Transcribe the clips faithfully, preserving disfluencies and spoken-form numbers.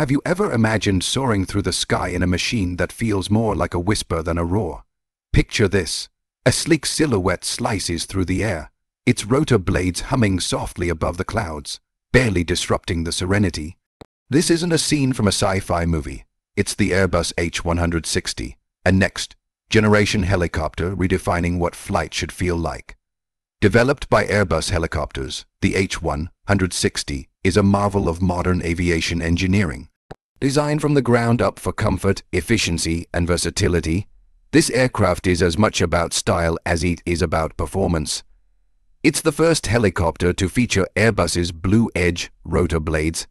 Have you ever imagined soaring through the sky in a machine that feels more like a whisper than a roar? Picture this. A sleek silhouette slices through the air, its rotor blades humming softly above the clouds, barely disrupting the serenity. This isn't a scene from a sci-fi movie. It's the Airbus H one sixty, a next-generation helicopter redefining what flight should feel like. Developed by Airbus Helicopters, the H one sixty is a marvel of modern aviation engineering. Designed from the ground up for comfort, efficiency, and versatility, this aircraft is as much about style as it is about performance. It's the first helicopter to feature Airbus's Blue Edge rotor blades,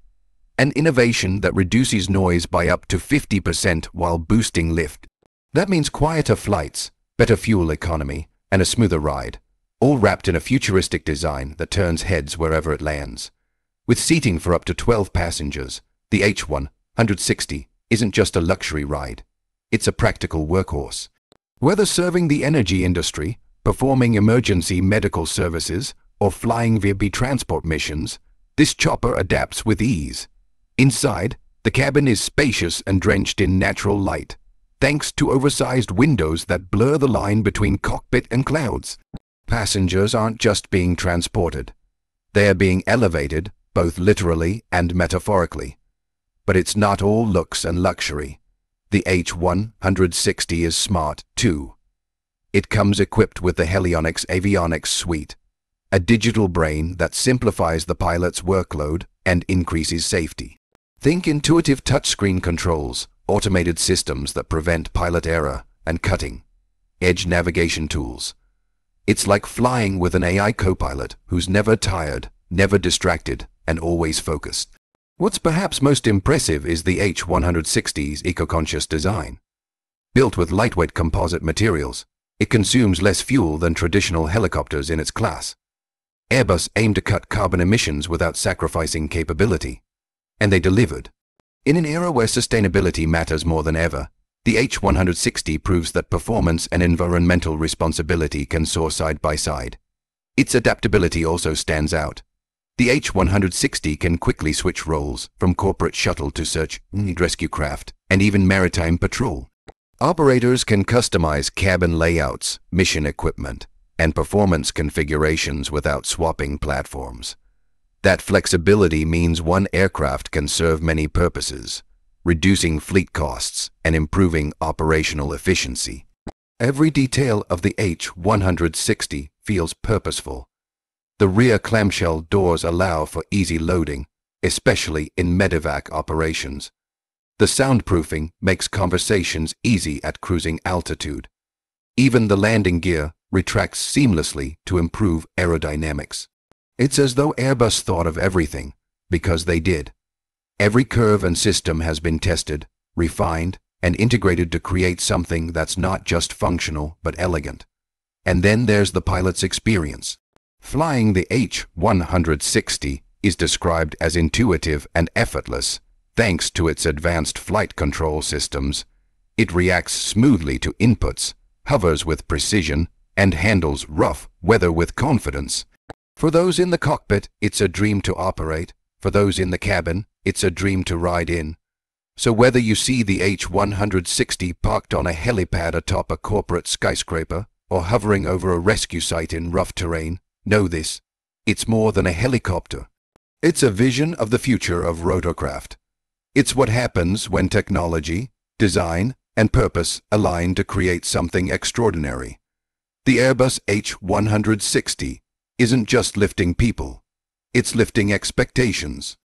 an innovation that reduces noise by up to fifty percent while boosting lift. That means quieter flights, better fuel economy, and a smoother ride, all wrapped in a futuristic design that turns heads wherever it lands. With seating for up to twelve passengers, the H one sixty isn't just a luxury ride, it's a practical workhorse. Whether serving the energy industry, performing emergency medical services, or flying V I P transport missions, this chopper adapts with ease. Inside, the cabin is spacious and drenched in natural light, thanks to oversized windows that blur the line between cockpit and clouds. Passengers aren't just being transported. They are being elevated, both literally and metaphorically. But it's not all looks and luxury. The H one sixty is smart, too. It comes equipped with the Helionix Avionics suite, a digital brain that simplifies the pilot's workload and increases safety. Think intuitive touchscreen controls, automated systems that prevent pilot error and cutting, edge navigation tools. It's like flying with an A I co-pilot who's never tired, never distracted, and always focused. What's perhaps most impressive is the H one sixty's eco-conscious design. Built with lightweight composite materials, it consumes less fuel than traditional helicopters in its class. Airbus aimed to cut carbon emissions without sacrificing capability, and they delivered. In an era where sustainability matters more than ever, the H one sixty proves that performance and environmental responsibility can soar side by side. Its adaptability also stands out. The H one sixty can quickly switch roles, from corporate shuttle to search and rescue craft, and even maritime patrol. Operators can customize cabin layouts, mission equipment, and performance configurations without swapping platforms. That flexibility means one aircraft can serve many purposes, reducing fleet costs and improving operational efficiency. Every detail of the H one sixty feels purposeful. The rear clamshell doors allow for easy loading, especially in medevac operations. The soundproofing makes conversations easy at cruising altitude. Even the landing gear retracts seamlessly to improve aerodynamics. It's as though Airbus thought of everything, because they did. Every curve and system has been tested, refined, and integrated to create something that's not just functional but elegant. And then there's the pilot's experience. Flying the H one sixty is described as intuitive and effortless. Thanks to its advanced flight control systems, it reacts smoothly to inputs, hovers with precision, and handles rough weather with confidence. For those in the cockpit, it's a dream to operate. For those in the cabin, it's a dream to ride in. So whether you see the H one sixty parked on a helipad atop a corporate skyscraper or hovering over a rescue site in rough terrain, know this. It's more than a helicopter. It's a vision of the future of rotorcraft. It's what happens when technology, design, and purpose align to create something extraordinary. The Airbus H one sixty isn't just lifting people, it's lifting expectations.